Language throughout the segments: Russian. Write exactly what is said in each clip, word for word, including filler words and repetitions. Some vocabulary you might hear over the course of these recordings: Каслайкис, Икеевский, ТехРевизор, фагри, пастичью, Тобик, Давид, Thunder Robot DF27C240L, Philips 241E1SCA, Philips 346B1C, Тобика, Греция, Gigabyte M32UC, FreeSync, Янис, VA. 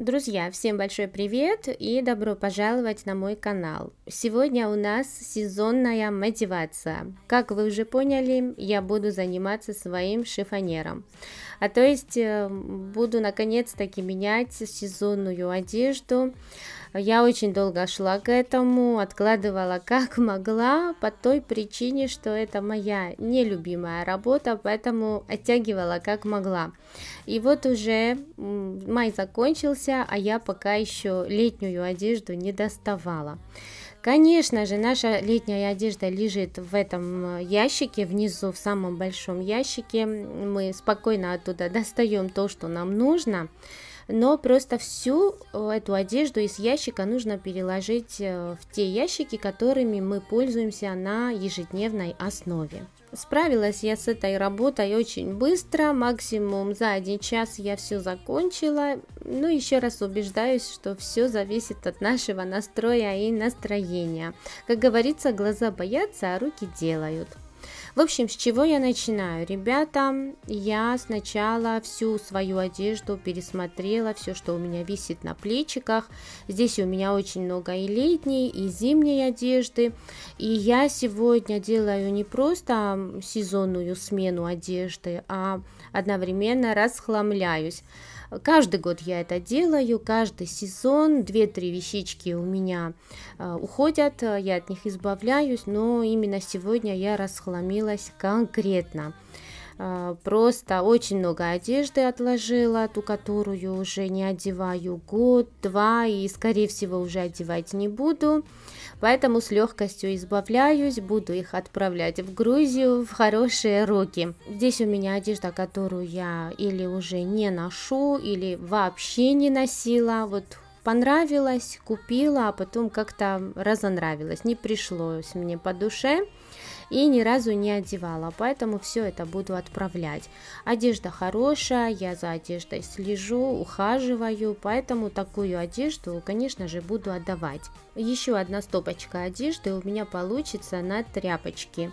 Друзья, всем большой привет и добро пожаловать на мой канал. Сегодня у нас сезонная мотивация. Как вы уже поняли, я буду заниматься своим шифонером. А то есть буду наконец-таки менять сезонную одежду. Я очень долго шла к этому, откладывала как могла, по той причине, что это моя нелюбимая работа, поэтому оттягивала как могла. И вот уже май закончился, а я пока еще летнюю одежду не доставала. Конечно же, наша летняя одежда лежит в этом ящике, внизу, в самом большом ящике. Мы спокойно оттуда достаем то, что нам нужно. Но просто всю эту одежду из ящика нужно переложить в те ящики, которыми мы пользуемся на ежедневной основе. Справилась я с этой работой очень быстро, максимум за один час я все закончила. Но еще раз убеждаюсь, что все зависит от нашего настроя и настроения. Как говорится, глаза боятся, а руки делают. В общем, с чего я начинаю, ребята? Я сначала всю свою одежду пересмотрела, все, что у меня висит на плечиках. Здесь у меня очень много и летней, и зимней одежды. И я сегодня делаю не просто сезонную смену одежды, а одновременно расхламляюсь. Каждый год я это делаю, каждый сезон две-три вещички у меня э, уходят, я от них избавляюсь, но именно сегодня я расхламилась конкретно. Э, просто очень много одежды отложила, ту, которую уже не одеваю год-два и, скорее всего, уже одевать не буду. Поэтому с легкостью избавляюсь, буду их отправлять в Грузию в хорошие руки. Здесь у меня одежда, которую я или уже не ношу, или вообще не носила. Вот понравилась, купила, а потом как-то разонравилась. Не пришлось мне по душе и ни разу не одевала, поэтому все это буду отправлять. Одежда хорошая, я за одеждой слежу, ухаживаю, поэтому такую одежду, конечно же, буду отдавать. Еще одна стопочка одежды у меня получится на тряпочки.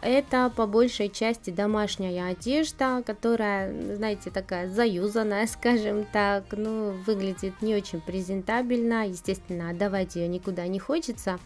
Это по большей части домашняя одежда, которая, знаете, такая заюзанная, скажем так, ну, выглядит не очень презентабельно, естественно, отдавать ее никуда не хочется,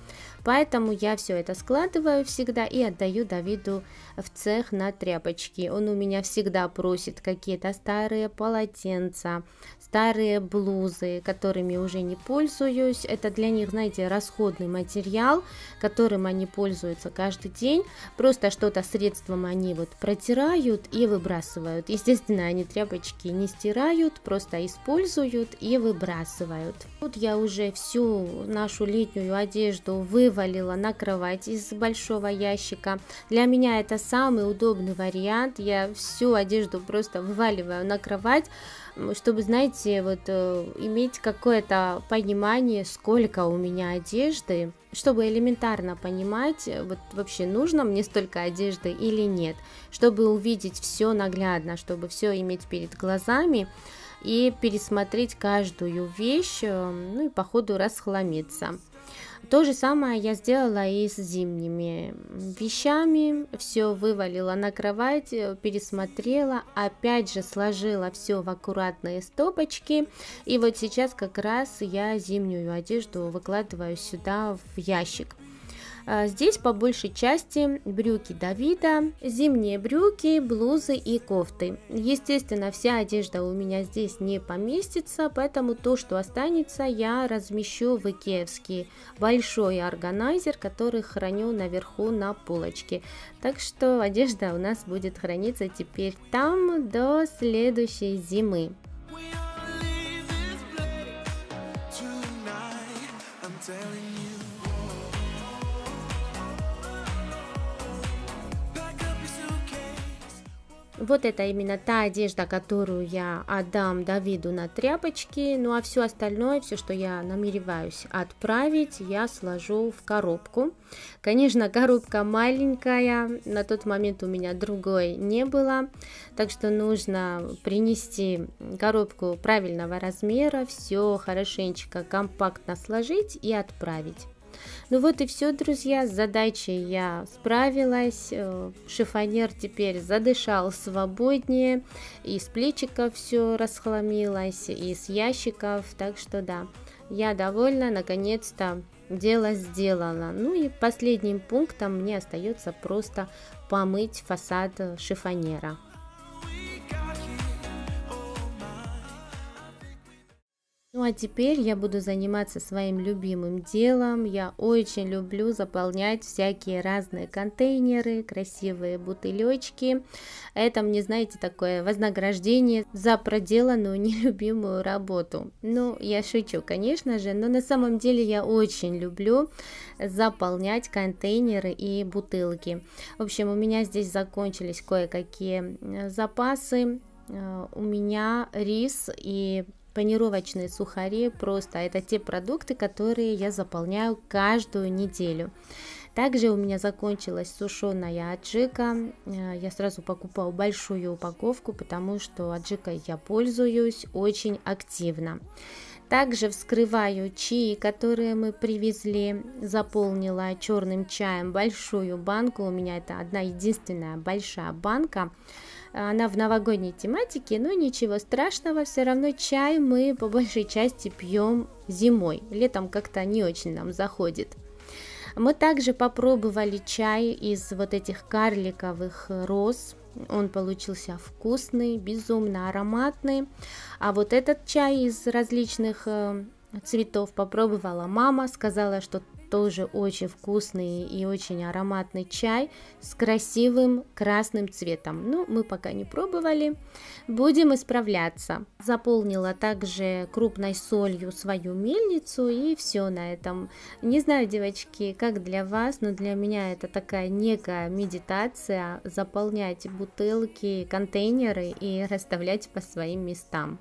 поэтому я все это складываю всегда и отдаю Давиду в цех на тряпочки. Он у меня всегда просит какие-то старые полотенца, старые блузы, которыми уже не пользуюсь, это для них, знаете, расходный материал, которым они пользуются каждый день, просто что-то средством они вот протирают и выбрасывают. Естественно, они тряпочки не стирают, просто используют и выбрасывают. Тут я уже всю нашу летнюю одежду вывалила на кровать из большого ящика. Для меня это самый удобный вариант. Я всю одежду просто вываливаю на кровать, чтобы, знаете, вот иметь какое-то понимание, сколько у меня одежды, чтобы элементарно понимать, вот вообще нужно мне столько одежды или нет, чтобы увидеть все наглядно, чтобы все иметь перед глазами и пересмотреть каждую вещь, ну и по ходу расхламиться. То же самое я сделала и с зимними вещами, все вывалила на кровать, пересмотрела, опять же сложила все в аккуратные стопочки, и вот сейчас как раз я зимнюю одежду выкладываю сюда в ящик. Здесь по большей части брюки Давида, зимние брюки, блузы и кофты. Естественно, вся одежда у меня здесь не поместится, поэтому то, что останется, я размещу в Икеевский большой органайзер, который храню наверху на полочке. Так что одежда у нас будет храниться теперь там до следующей зимы. Вот это именно та одежда, которую я отдам Давиду на тряпочки, ну а все остальное, все, что я намереваюсь отправить, я сложу в коробку. Конечно, коробка маленькая, на тот момент у меня другой не было, так что нужно принести коробку правильного размера, все хорошенечко компактно сложить и отправить. Ну вот и все, друзья, с задачей я справилась, шифонер теперь задышал свободнее, и с плечиков все расхламилось, и с ящиков, так что да, я довольна, наконец-то дело сделано. Ну и последним пунктом мне остается просто помыть фасад шифонера. Ну а теперь я буду заниматься своим любимым делом. Я очень люблю заполнять всякие разные контейнеры, красивые бутылечки. Это мне, знаете, такое вознаграждение за проделанную нелюбимую работу. Ну, я шучу, конечно же, но на самом деле я очень люблю заполнять контейнеры и бутылки. В общем, у меня здесь закончились кое-какие запасы. У меня рис и панировочные сухари, просто это те продукты, которые я заполняю каждую неделю. Также у меня закончилась сушеная аджика, я сразу покупаю большую упаковку, потому что аджикой я пользуюсь очень активно. Также вскрываю чаи, которые мы привезли, заполнила черным чаем большую банку, у меня это одна единственная большая банка. Она в новогодней тематике, но ничего страшного, все равно чай мы по большей части пьем зимой, летом как-то не очень нам заходит. Мы также попробовали чай из вот этих карликовых роз, он получился вкусный, безумно ароматный, а вот этот чай из различных цветов попробовала мама, сказала, что тоже очень вкусный и очень ароматный чай с красивым красным цветом. Ну, мы пока не пробовали, будем исправляться. Заполнила также крупной солью свою мельницу, и все на этом. Не знаю, девочки, как для вас, но для меня это такая некая медитация — заполнять бутылки, контейнеры и расставлять по своим местам.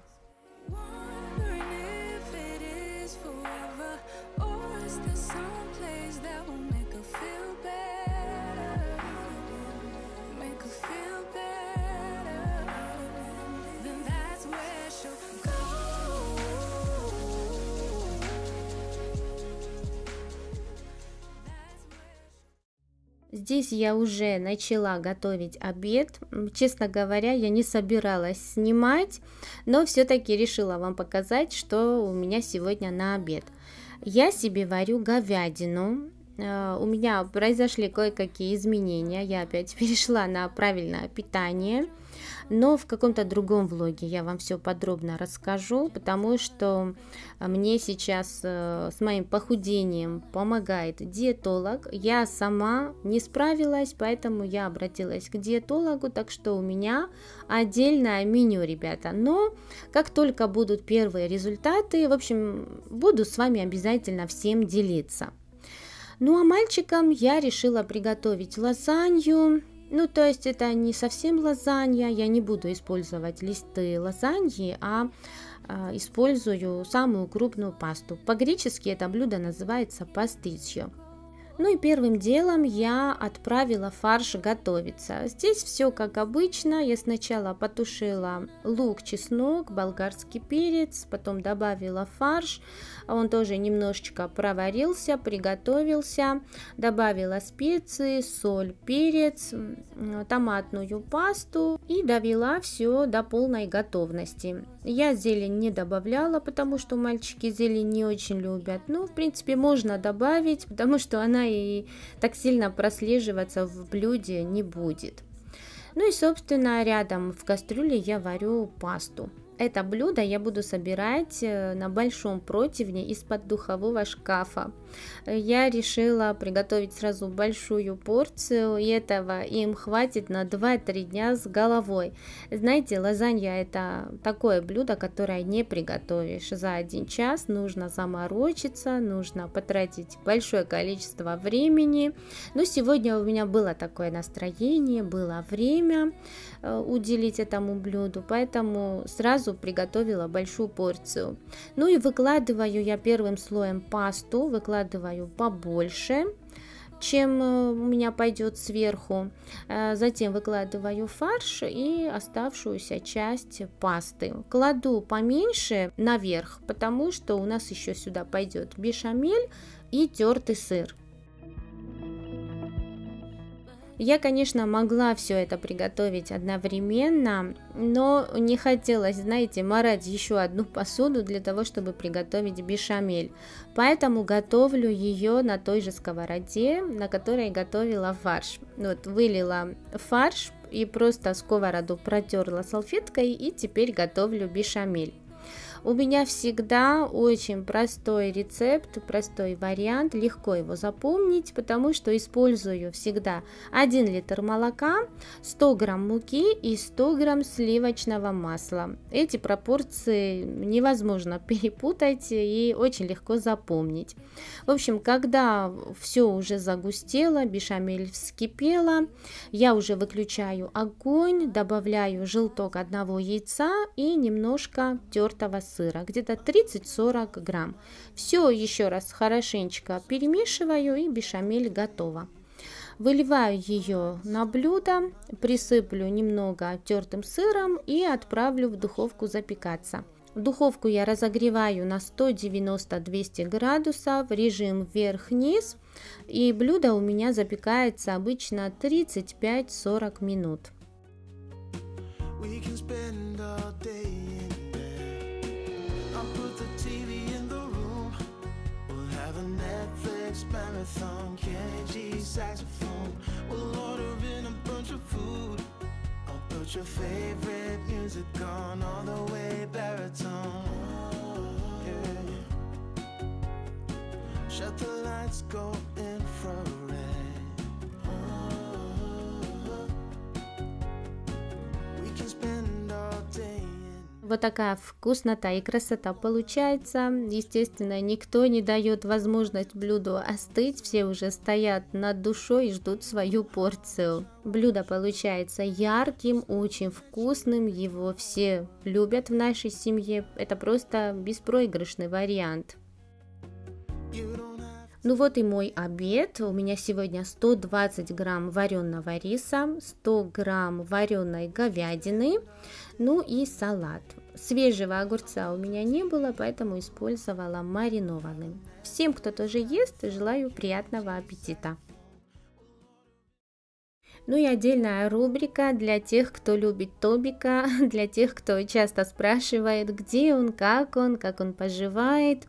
Здесь я уже начала готовить обед. Честно говоря, я не собиралась снимать, но все-таки решила вам показать, что у меня сегодня на обед. Я себе варю говядину. У меня произошли кое-какие изменения, я опять перешла на правильное питание, но в каком-то другом влоге я вам все подробно расскажу, потому что мне сейчас с моим похудением помогает диетолог, я сама не справилась, поэтому я обратилась к диетологу, так что у меня отдельное меню, ребята, но как только будут первые результаты, в общем, буду с вами обязательно всем делиться. Ну а мальчикам я решила приготовить лазанью, ну то есть это не совсем лазанья, я не буду использовать листы лазаньи, а э, использую самую крупную пасту. По-гречески это блюдо называется пастичью. Ну и первым делом я отправила фарш готовиться. Здесь все как обычно. Я сначала потушила лук, чеснок, болгарский перец, потом добавила фарш. Он тоже немножечко проварился, приготовился. Добавила специи, соль, перец, томатную пасту и довела все до полной готовности. Я зелень не добавляла, потому что мальчики зелень не очень любят. Ну, в принципе, можно добавить, потому что она и так сильно прослеживаться в блюде не будет. Ну и, собственно, рядом в кастрюле я варю пасту. Это блюдо я буду собирать на большом противне из-под духового шкафа. Я решила приготовить сразу большую порцию, и этого им хватит на два-три дня с головой. Знаете, лазанья — это такое блюдо, которое не приготовишь за один час, нужно заморочиться, нужно потратить большое количество времени. Но сегодня у меня было такое настроение, было время уделить этому блюду, поэтому сразу приготовила большую порцию. Ну и выкладываю я первым слоем пасту, выкладываю побольше, чем у меня пойдет сверху. Затем выкладываю фарш и оставшуюся часть пасты. Кладу поменьше наверх, потому что у нас еще сюда пойдет бешамель и тертый сыр. Я, конечно, могла все это приготовить одновременно, но не хотелось, знаете, марать еще одну посуду для того, чтобы приготовить бешамель. Поэтому готовлю ее на той же сковороде, на которой готовила фарш. Вот, вылила фарш и просто сковороду протерла салфеткой, и теперь готовлю бешамель. У меня всегда очень простой рецепт, простой вариант, легко его запомнить, потому что использую всегда один литр молока, сто грамм муки и сто грамм сливочного масла. Эти пропорции невозможно перепутать и очень легко запомнить. В общем, когда все уже загустело, бешамель вскипела, я уже выключаю огонь, добавляю желток одного яйца и немножко тертого сыра. сыра, где-то тридцать-сорок грамм. Все еще раз хорошенечко перемешиваю, и бешамель готова. Выливаю ее на блюдо, присыплю немного тертым сыром и отправлю в духовку запекаться. Духовку я разогреваю на сто девяносто — двести градусов, режим вверх-вниз, и блюдо у меня запекается обычно тридцать пять — сорок минут. Вот такая вкуснота и красота получается. Естественно, никто не дает возможность блюду остыть, все уже стоят над душой и ждут свою порцию. Блюдо получается ярким, очень вкусным, его все любят в нашей семье, это просто беспроигрышный вариант. Ну вот и мой обед. У меня сегодня сто двадцать грамм вареного риса, сто грамм вареной говядины, ну и салат. Свежего огурца у меня не было, поэтому использовала маринованный. Всем, кто тоже ест, желаю приятного аппетита. Ну и отдельная рубрика для тех, кто любит Тобика, для тех, кто часто спрашивает, где он, как он, как он поживает.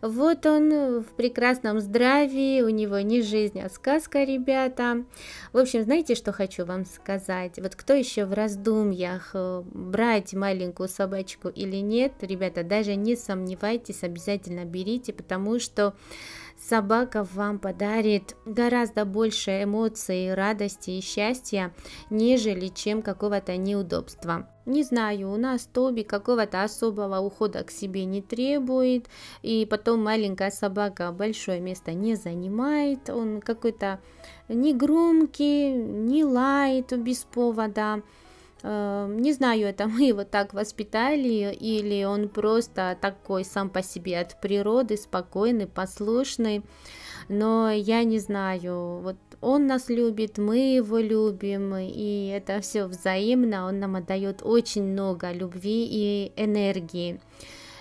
Вот он в прекрасном здравии, у него не жизнь, а сказка, ребята. В общем, знаете, что хочу вам сказать? Вот кто еще в раздумьях, брать маленькую собачку или нет, ребята, даже не сомневайтесь, обязательно берите, потому что собака вам подарит гораздо больше эмоций, радости и счастья, нежели чем какого-то неудобства. Не знаю, у нас Тоби какого-то особого ухода к себе не требует, и потом маленькая собака большое место не занимает, он какой-то не громкий, не лает без повода. Не знаю, это мы его так воспитали, или он просто такой сам по себе от природы, спокойный, послушный, но я не знаю, вот он нас любит, мы его любим, и это все взаимно, он нам отдает очень много любви и энергии.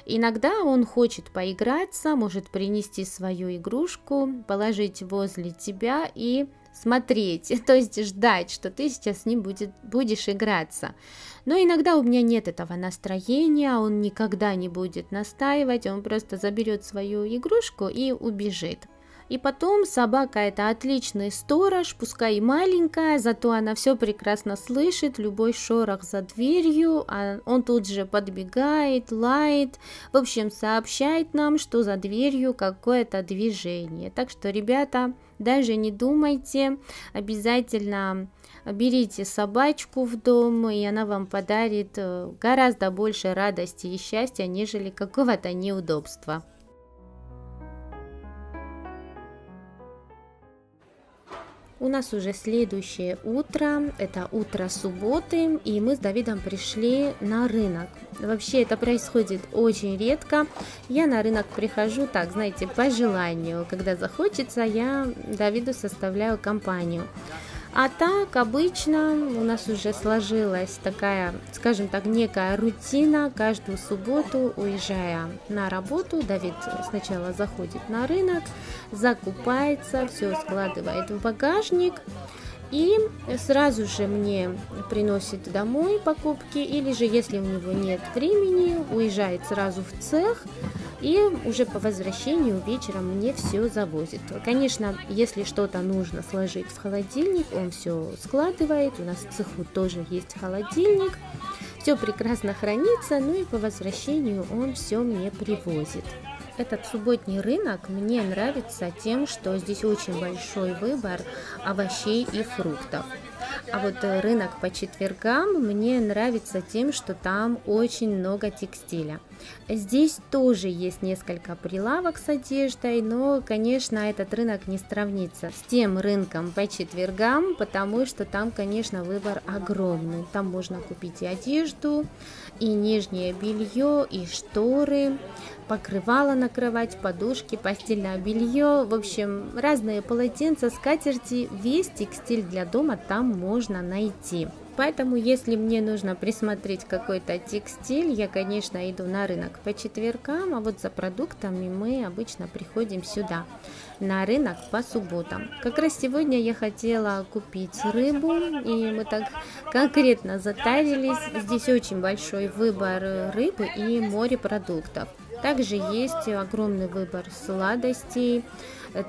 Иногда он хочет поиграться, может принести свою игрушку, положить возле тебя и смотреть, то есть ждать, что ты сейчас с ним будет, будешь играться. Но иногда у меня нет этого настроения, он никогда не будет настаивать, он просто заберет свою игрушку и убежит. И потом собака — это отличный сторож, пускай и маленькая, зато она все прекрасно слышит, любой шорох за дверью, а он тут же подбегает, лает, в общем, сообщает нам, что за дверью какое-то движение. Так что, ребята, даже не думайте, обязательно берите собачку в дом, и она вам подарит гораздо больше радости и счастья, нежели какого-то неудобства. У нас уже следующее утро, это утро субботы, и мы с Давидом пришли на рынок. Вообще это происходит очень редко. Я на рынок прихожу, так, знаете, по желанию. Когда захочется, я Давиду составляю компанию. А так, обычно у нас уже сложилась такая, скажем так, некая рутина. Каждую субботу, уезжая на работу, Давид сначала заходит на рынок, закупается, все складывает в багажник и сразу же мне приносит домой покупки. Или же, если у него нет времени, уезжает сразу в цех. И уже по возвращению вечером мне все завозит. Конечно, если что-то нужно сложить в холодильник, он все складывает. У нас в цеху тоже есть холодильник. Все прекрасно хранится, ну и по возвращению он все мне привозит. Этот субботний рынок мне нравится тем, что здесь очень большой выбор овощей и фруктов. А вот рынок по четвергам мне нравится тем, что там очень много текстиля. Здесь тоже есть несколько прилавок с одеждой, но, конечно, этот рынок не сравнится с тем рынком по четвергам, потому что там, конечно, выбор огромный. Там можно купить и одежду, и нижнее белье, и шторы, покрывало на кровать, подушки, постельное белье, в общем, разные полотенца, скатерти, весь текстиль для дома там можно найти. Поэтому, если мне нужно присмотреть какой-то текстиль, я, конечно, иду на рынок по четвергам, а вот за продуктами мы обычно приходим сюда, на рынок по субботам. Как раз сегодня я хотела купить рыбу, и мы так конкретно затарились. Здесь очень большой выбор рыбы и морепродуктов. Также есть огромный выбор сладостей,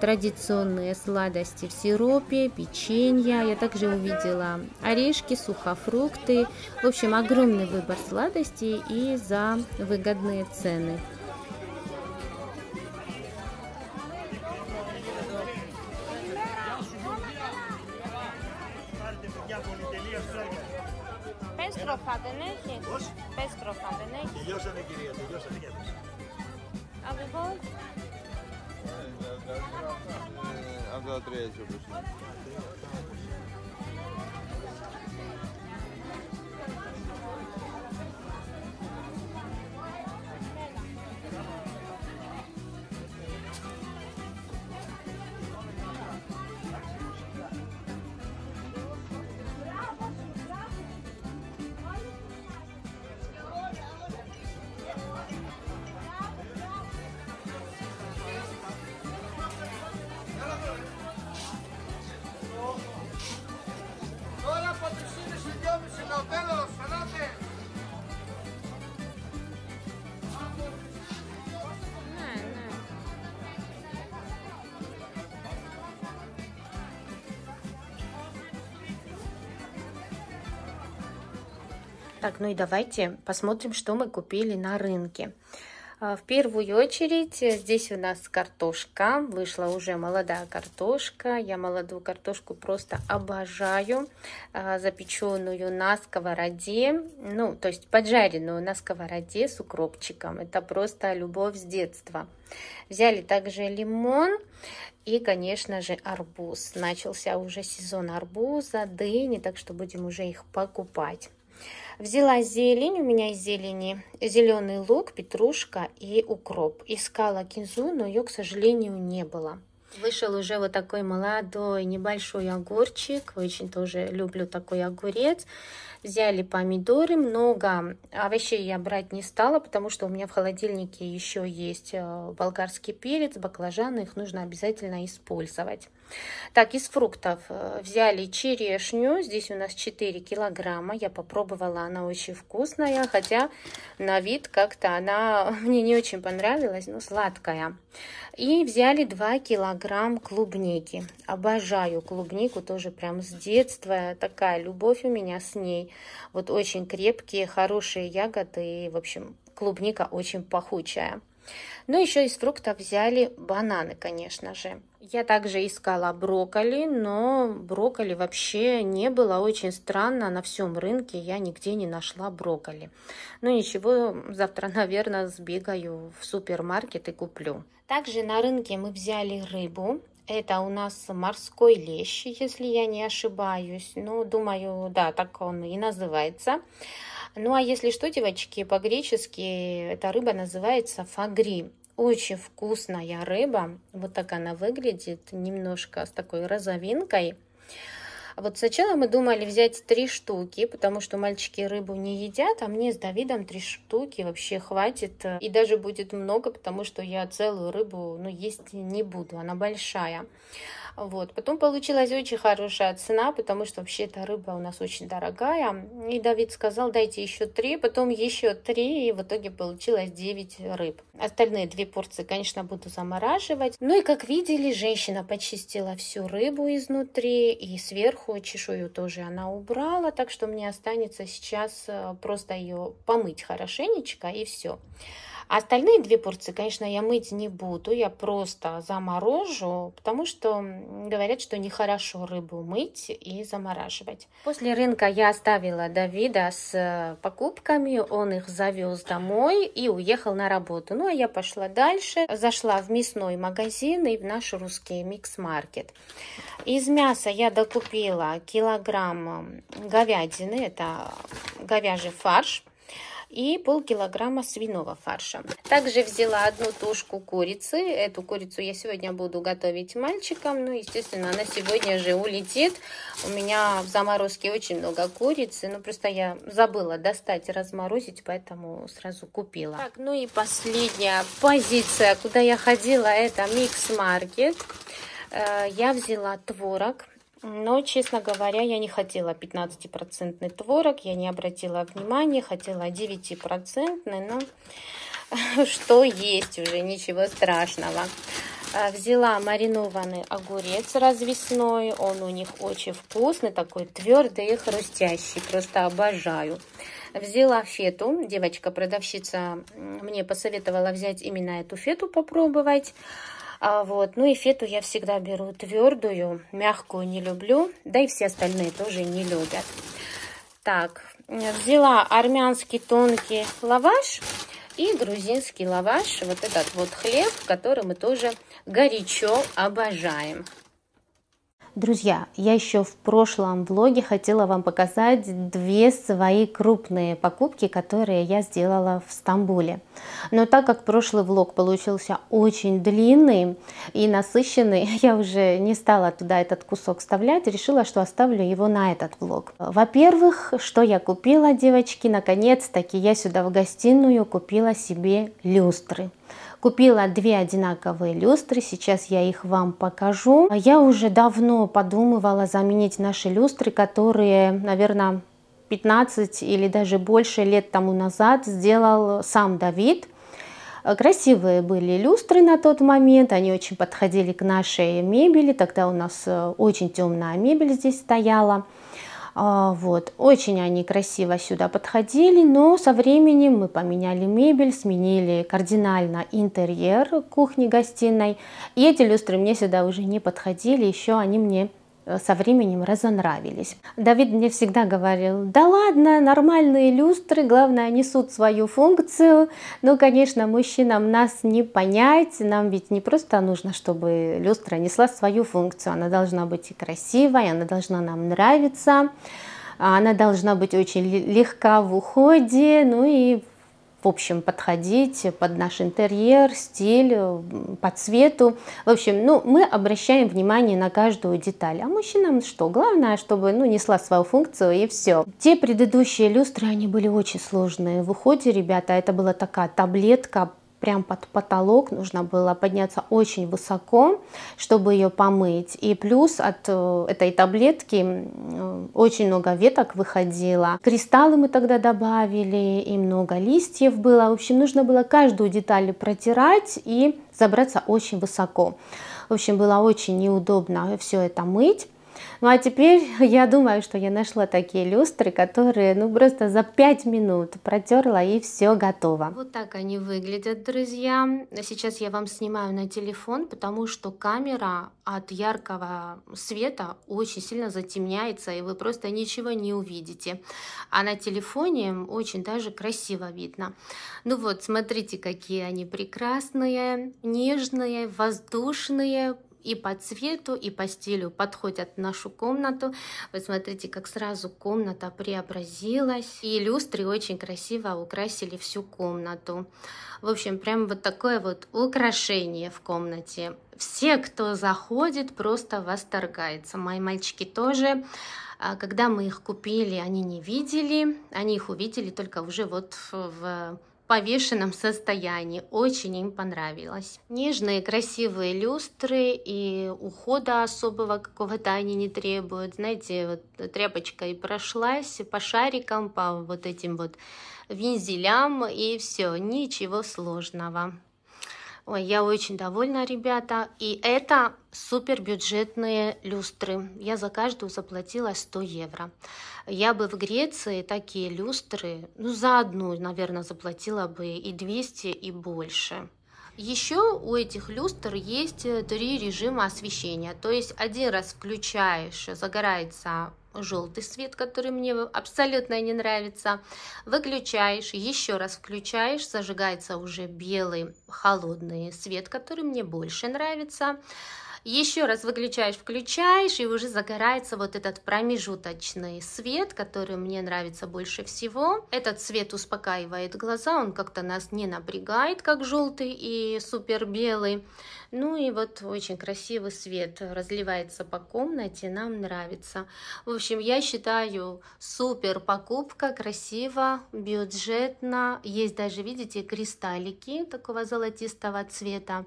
традиционные сладости в сиропе, печенья. Я также увидела орешки, сухофрукты. В общем, огромный выбор сладостей и за выгодные цены. Так, ну и давайте посмотрим, что мы купили на рынке. В первую очередь здесь у нас картошка. Вышла уже молодая картошка. Я молодую картошку просто обожаю. Запеченную на сковороде. Ну, то есть поджаренную на сковороде с укропчиком. Это просто любовь с детства. Взяли также лимон и, конечно же, арбуз. Начался уже сезон арбуза, дыни, так что будем уже их покупать. Взяла зелень, у меня из зелени зеленый лук, петрушка и укроп. Искала кинзу, но ее, к сожалению, не было. Вышел уже вот такой молодой небольшой огурчик. Очень тоже люблю такой огурец. Взяли помидоры, много овощей я брать не стала, потому что у меня в холодильнике еще есть болгарский перец, баклажаны, их нужно обязательно использовать. Так, из фруктов взяли черешню, здесь у нас четыре килограмма, я попробовала, она очень вкусная, хотя на вид как-то она мне не очень понравилась, но сладкая. И взяли два килограмма клубники, обожаю клубнику, тоже прям с детства, такая любовь у меня с ней, вот очень крепкие, хорошие ягоды, и, в общем, клубника очень пахучая. Но еще из фруктов взяли бананы, конечно же. Я также искала брокколи, но брокколи вообще не было. Очень странно, на всем рынке я нигде не нашла брокколи. Ну ничего, завтра, наверное, сбегаю в супермаркет и куплю. Также на рынке мы взяли рыбу. Это у нас морской лещ, если я не ошибаюсь. Ну, думаю, да, так он и называется. Ну, а если что, девочки, по-гречески эта рыба называется фагри. Очень вкусная рыба. Вот так она выглядит, немножко с такой розовинкой. Вот сначала мы думали взять три штуки, потому что мальчики рыбу не едят, а мне с Давидом три штуки вообще хватит. И даже будет много, потому что я целую рыбу, ну, есть не буду, она большая. Вот. Потом получилась очень хорошая цена, потому что вообще эта рыба у нас очень дорогая. И Давид сказал, дайте еще три, потом еще три, и в итоге получилось девять рыб. Остальные две порции, конечно, буду замораживать. Ну и, как видели, женщина почистила всю рыбу изнутри, и сверху чешую тоже она убрала, так что мне останется сейчас просто ее помыть хорошенечко, и все. Остальные две порции, конечно, я мыть не буду, я просто заморожу, потому что говорят, что нехорошо рыбу мыть и замораживать. После рынка я оставила Давида с покупками, он их завез домой и уехал на работу. Ну, а я пошла дальше, зашла в мясной магазин и в наш русский микс-маркет. Из мяса я докупила килограмм говядины, это говяжий фарш. И полкилограмма свиного фарша. Также взяла одну тушку курицы. Эту курицу я сегодня буду готовить мальчикам. Ну, естественно, она сегодня же улетит. У меня в заморозке очень много курицы. Ну, просто я забыла достать и разморозить, поэтому сразу купила. Так, ну и последняя позиция, куда я ходила, это микс-маркет. Я взяла творог. Но, честно говоря, я не хотела пятнадцатипроцентный творог, я не обратила внимания, хотела девятипроцентный, но что есть уже, ничего страшного. Взяла маринованный огурец развесной, он у них очень вкусный, такой твердый и хрустящий, просто обожаю. Взяла фету, девочка-продавщица мне посоветовала взять именно эту фету, попробовать. А вот, ну и фету я всегда беру твердую, мягкую не люблю, да и все остальные тоже не любят. Так, взяла армянский тонкий лаваш и грузинский лаваш, вот этот вот хлеб, который мы тоже горячо обожаем. Друзья, я еще в прошлом влоге хотела вам показать две свои крупные покупки, которые я сделала в Стамбуле. Но так как прошлый влог получился очень длинный и насыщенный, я уже не стала туда этот кусок вставлять, решила, что оставлю его на этот влог. Во-первых, что я купила, девочки, наконец-таки я сюда в гостиную купила себе люстры. Купила две одинаковые люстры, сейчас я их вам покажу. Я уже давно подумывала заменить наши люстры, которые, наверное, пятнадцать или даже больше лет тому назад сделал сам Давид. Красивые были люстры на тот момент, они очень подходили к нашей мебели, тогда у нас очень темная мебель здесь стояла. Вот, очень они красиво сюда подходили, но со временем мы поменяли мебель, сменили кардинально интерьер кухни-гостиной, и эти люстры мне сюда уже не подходили, еще они мне со временем разонравились. Давид мне всегда говорил, да ладно, нормальные люстры, главное, несут свою функцию. Ну, конечно, мужчинам нас не понять, нам ведь не просто нужно, чтобы люстра несла свою функцию, она должна быть и красивой, она должна нам нравиться, она должна быть очень легка в уходе, ну и, в общем, подходить под наш интерьер, стиль, по цвету. В общем, ну, мы обращаем внимание на каждую деталь. А мужчинам что? Главное, чтобы, ну, несла свою функцию и все. Те предыдущие люстры, они были очень сложные в уходе, ребята. Это была такая таблетка, прям под потолок. Нужно было подняться очень высоко, чтобы ее помыть. И плюс от этой таблетки очень много веток выходило. Кристаллы мы тогда добавили, и много листьев было. В общем, нужно было каждую деталь протирать и забраться очень высоко. В общем, было очень неудобно все это мыть. Ну а теперь я думаю, что я нашла такие люстры, которые, ну, просто за пять минут протерла, и все готово. Вот так они выглядят, друзья. Сейчас я вам снимаю на телефон, потому что камера от яркого света очень сильно затемняется, и вы просто ничего не увидите. А на телефоне очень даже красиво видно. Ну вот, смотрите, какие они прекрасные, нежные, воздушные. и по цвету, и по стилю подходят нашу комнату. Вы смотрите, как сразу комната преобразилась. И люстры очень красиво украсили всю комнату. В общем, прям вот такое вот украшение в комнате. Все, кто заходит, просто восторгается. Мои мальчики тоже. Когда мы их купили, они не видели. Они их увидели только уже вот в повешенном состоянии. Очень им понравилось. Нежные, красивые люстры, и ухода особого какого-то они не требуют. Знаете, вот тряпочкой прошлась по шарикам, по вот этим вот вензелям, и все, ничего сложного. Ой, я очень довольна, ребята. И это супер бюджетные люстры. Я за каждую заплатила сто евро. Я бы в Греции такие люстры, ну, за одну, наверное, заплатила бы и двести, и больше. Еще у этих люстр есть три режима освещения. То есть один раз включаешь, загорается желтый свет, который мне абсолютно не нравится. Выключаешь, еще раз включаешь, зажигается уже белый холодный свет, который мне больше нравится. Еще раз выключаешь, включаешь, и уже загорается вот этот промежуточный свет, который мне нравится больше всего. Этот свет успокаивает глаза, он как-то нас не напрягает, как желтый и супер белый. Ну и вот очень красивый свет разливается по комнате, нам нравится. В общем, я считаю, супер покупка, красиво, бюджетно. Есть даже, видите, кристаллики такого золотистого цвета.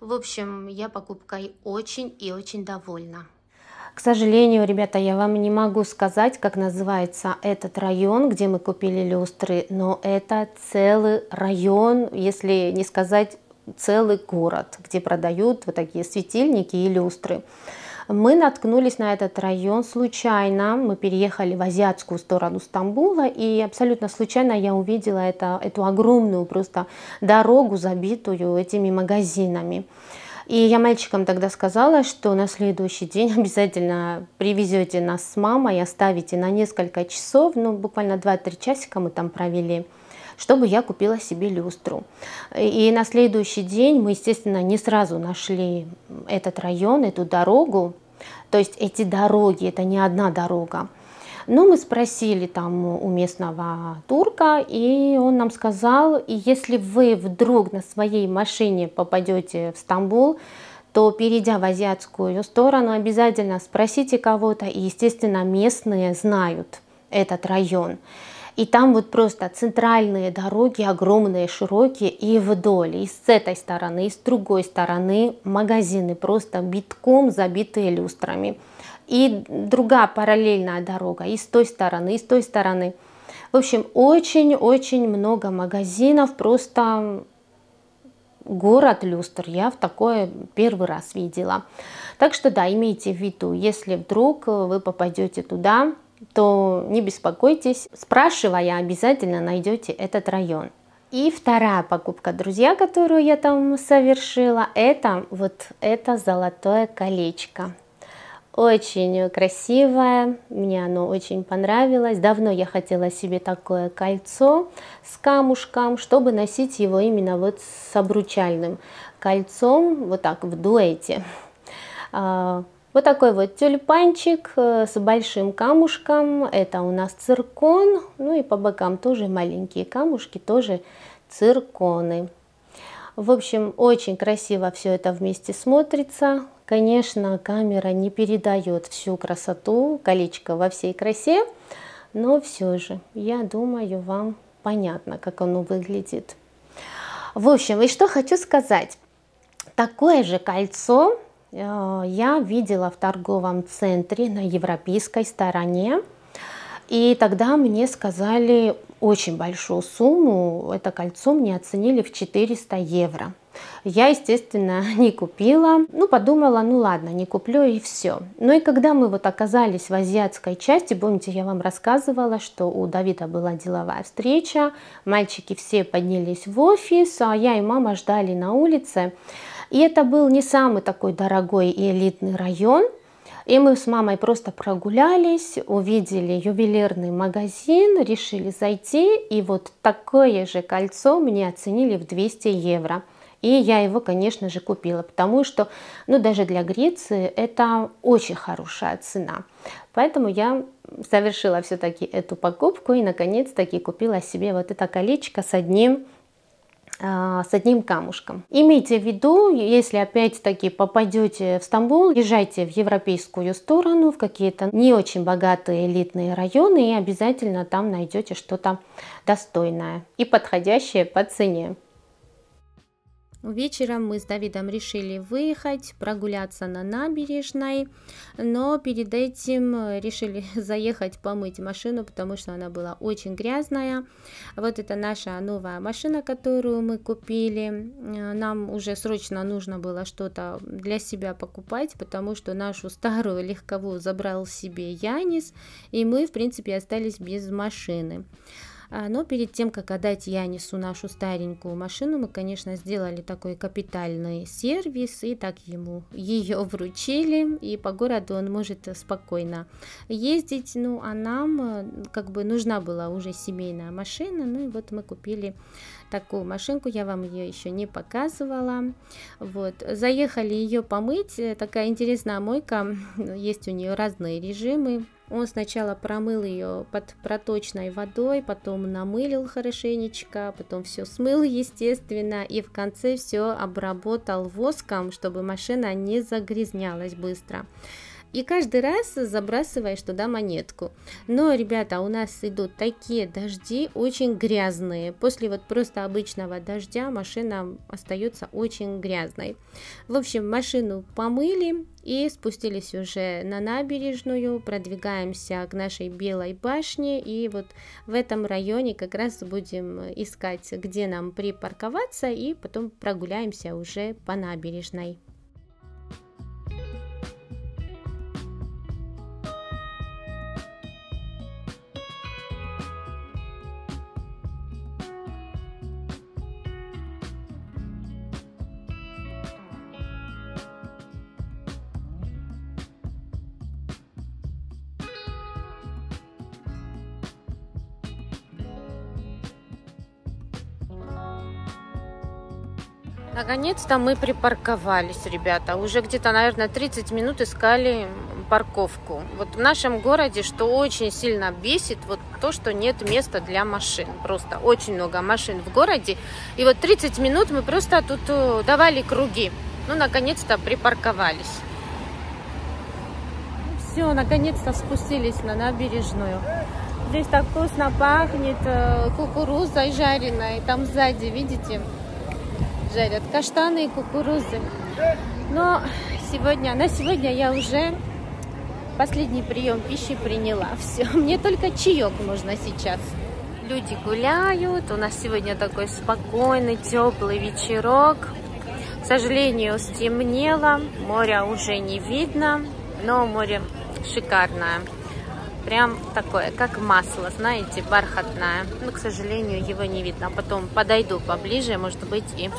В общем, я покупкой очень и очень довольна. К сожалению, ребята, я вам не могу сказать, как называется этот район, где мы купили люстры, но это целый район, если не сказать целый город, где продают вот такие светильники и люстры. Мы наткнулись на этот район случайно, мы переехали в азиатскую сторону Стамбула, и абсолютно случайно я увидела это, эту огромную просто дорогу, забитую этими магазинами. И я мальчикам тогда сказала, что на следующий день обязательно привезете нас с мамой, оставите на несколько часов, ну буквально два-три часика мы там провели, чтобы я купила себе люстру. И на следующий день мы, естественно, не сразу нашли этот район, эту дорогу. То есть эти дороги, это не одна дорога. Но мы спросили там у местного турка, и он нам сказал, и если вы вдруг на своей машине попадете в Стамбул, то, перейдя в азиатскую сторону, обязательно спросите кого-то, и, естественно, местные знают этот район. И там вот просто центральные дороги, огромные, широкие, и вдоль, и с этой стороны, и с другой стороны магазины, просто битком забитые люстрами. И другая параллельная дорога, и с той стороны, и с той стороны. В общем, очень-очень много магазинов, просто город люстр, я в такое первый раз видела. Так что да, имейте в виду, если вдруг вы попадете туда, то не беспокойтесь, спрашивая, обязательно найдете этот район. И вторая покупка, друзья, которую я там совершила, это вот это золотое колечко. Очень красивое, мне оно очень понравилось. Давно я хотела себе такое кольцо с камушком, чтобы носить его именно вот с обручальным кольцом, вот так в дуэте. Вот такой вот тюльпанчик с большим камушком, это у нас циркон, ну и по бокам тоже маленькие камушки, тоже цирконы. В общем, очень красиво все это вместе смотрится. Конечно, камера не передает всю красоту, колечко во всей красе, но все же, я думаю, вам понятно, как оно выглядит. В общем, и что хочу сказать, такое же кольцо я видела в торговом центре на европейской стороне, и тогда мне сказали очень большую сумму, это кольцо мне оценили в четыреста евро. Я, естественно, не купила, ну подумала, ну ладно, не куплю и все. Ну и когда мы вот оказались в азиатской части, помните, я вам рассказывала, что у Давида была деловая встреча, мальчики все поднялись в офис, а я и мама ждали на улице. И это был не самый такой дорогой и элитный район. И мы с мамой просто прогулялись, увидели ювелирный магазин, решили зайти. И вот такое же кольцо мне оценили в двести евро. И я его, конечно же, купила, потому что, ну, даже для Греции это очень хорошая цена. Поэтому я совершила все-таки эту покупку и, наконец-таки, купила себе вот это колечко с одним, э, с одним камушком. Имейте в виду, если опять-таки попадете в Стамбул, езжайте в европейскую сторону, в какие-то не очень богатые элитные районы, и обязательно там найдете что-то достойное и подходящее по цене. Вечером мы с Давидом решили выехать, прогуляться на набережной, но перед этим решили заехать помыть машину, потому что она была очень грязная. Вот это наша новая машина, которую мы купили. Нам уже срочно нужно было что-то для себя покупать, потому что нашу старую легковую забрал себе Янис, и мы, в принципе, остались без машины. Но перед тем, как отдать Янису нашу старенькую машину, мы, конечно, сделали такой капитальный сервис, и так ему ее вручили, и по городу он может спокойно ездить. Ну, а нам как бы нужна была уже семейная машина, ну и вот мы купили такую машинку, я вам ее еще не показывала. Вот, заехали ее помыть, такая интересная мойка, есть у нее разные режимы. Он сначала промыл ее под проточной водой, потом намылил хорошенечко, потом все смыл, естественно, и в конце все обработал воском, чтобы машина не загрязнялась быстро. И каждый раз забрасываешь туда монетку. Но, ребята, у нас идут такие дожди, очень грязные. После вот просто обычного дождя машина остается очень грязной. В общем, машину помыли и спустились уже на набережную. Продвигаемся к нашей Белой башне. И вот в этом районе как раз будем искать, где нам припарковаться. И потом прогуляемся уже по набережной. Наконец-то мы припарковались, ребята. Уже где-то, наверное, тридцать минут искали парковку. Вот в нашем городе, что очень сильно бесит, вот то, что нет места для машин. Просто очень много машин в городе. И вот тридцать минут мы просто тут давали круги. Ну, наконец-то припарковались. Все, наконец-то спустились на набережную. Здесь так вкусно пахнет кукурузой жареной. Там сзади, видите? Жарят каштаны и кукурузы. Но сегодня, на сегодня я уже последний прием пищи приняла. Все, мне только чаек можно сейчас. Люди гуляют. У нас сегодня такой спокойный, теплый вечерок. К сожалению, стемнело. Моря уже не видно. Но море шикарное. Прям такое, как масло, знаете, бархатное. Но, к сожалению, его не видно. Потом подойду поближе, может быть, и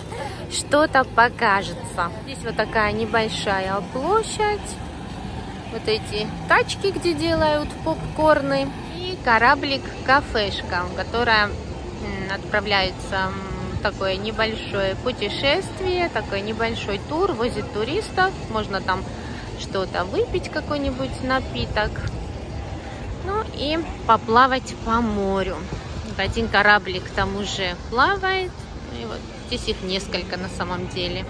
что-то покажется. Здесь вот такая небольшая площадь. Вот эти тачки, где делают попкорны. И кораблик-кафешка, в которое отправляется такое небольшое путешествие, такой небольшой тур, возит туристов. Можно там что-то выпить, какой-нибудь напиток. Ну и поплавать по морю. Вот один кораблик там уже плавает. И вот здесь их несколько на самом деле.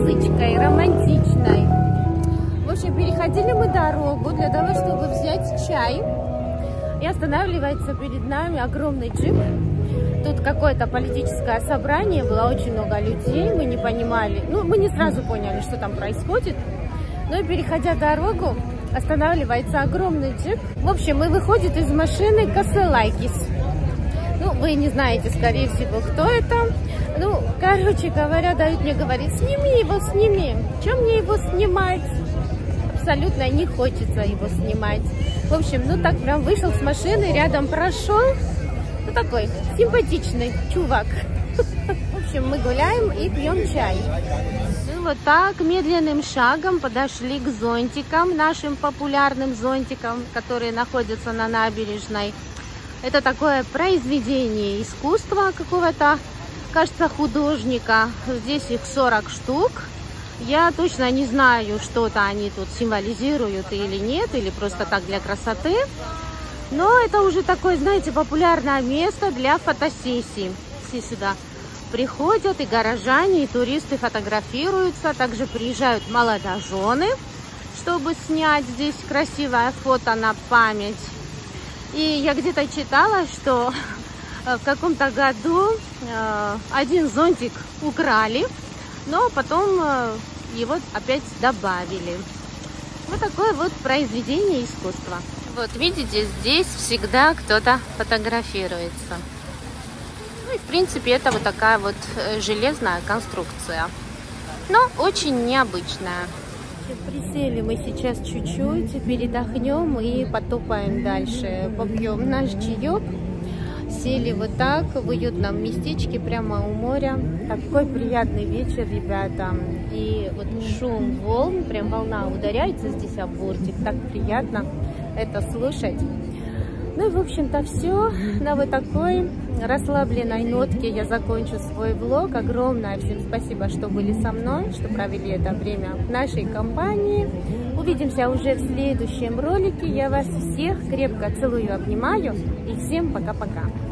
музычкой романтичной. В общем, переходили мы дорогу для того, чтобы взять чай. И останавливается перед нами огромный джип. Тут какое-то политическое собрание, было очень много людей, мы не понимали, ну, мы не сразу поняли, что там происходит. Но, переходя дорогу, останавливается огромный джип. В общем, и выходит из машины Каслайкис. Ну, вы не знаете, скорее всего, кто это. Ну, короче говоря, дают мне говорить, сними его, сними. Чем мне его снимать? Абсолютно не хочется его снимать. В общем, ну так прям вышел с машины, рядом прошел. Ну, такой симпатичный чувак. В общем, мы гуляем и пьем чай. Ну, вот так медленным шагом подошли к зонтикам, нашим популярным зонтикам, которые находятся на набережной. Это такое произведение искусства какого-то, кажется, художника. Здесь их сорок штук. Я точно не знаю, что-то они тут символизируют или нет, или просто так для красоты. Но это уже такое, знаете, популярное место для фотосессий. Все сюда приходят, и горожане, и туристы фотографируются. Также приезжают молодожены, чтобы снять здесь красивое фото на память. И я где-то читала, что в каком-то году один зонтик украли, но потом его опять добавили. Вот такое вот произведение искусства. Вот видите, здесь всегда кто-то фотографируется. Ну и в принципе это вот такая вот железная конструкция, но очень необычная. Присели мы сейчас чуть-чуть, передохнем и потопаем дальше. Попьем наш чаек. Сели вот так в уютном местечке прямо у моря. Такой приятный вечер, ребята. И вот шум волн, прям волна ударяется здесь о бортик. Так приятно это слушать. Ну и в общем-то все. На вот такой расслабленной нотке я закончу свой влог. Огромное всем спасибо, что были со мной, что провели это время в нашей компании. Увидимся уже в следующем ролике. Я вас всех крепко целую, обнимаю и всем пока-пока.